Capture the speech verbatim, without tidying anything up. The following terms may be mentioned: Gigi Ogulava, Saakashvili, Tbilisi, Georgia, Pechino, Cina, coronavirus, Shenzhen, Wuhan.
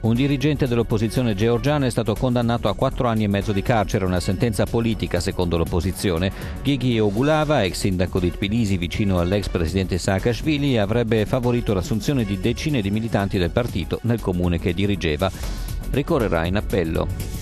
Un dirigente dell'opposizione georgiana è stato condannato a quattro anni e mezzo di carcere, una sentenza politica secondo l'opposizione. Gigi Ogulava, ex sindaco di Tbilisi vicino all'ex presidente Saakashvili, avrebbe favorito l'assunzione di decine di militanti del partito nel comune che dirigeva. Ricorrerà in appello.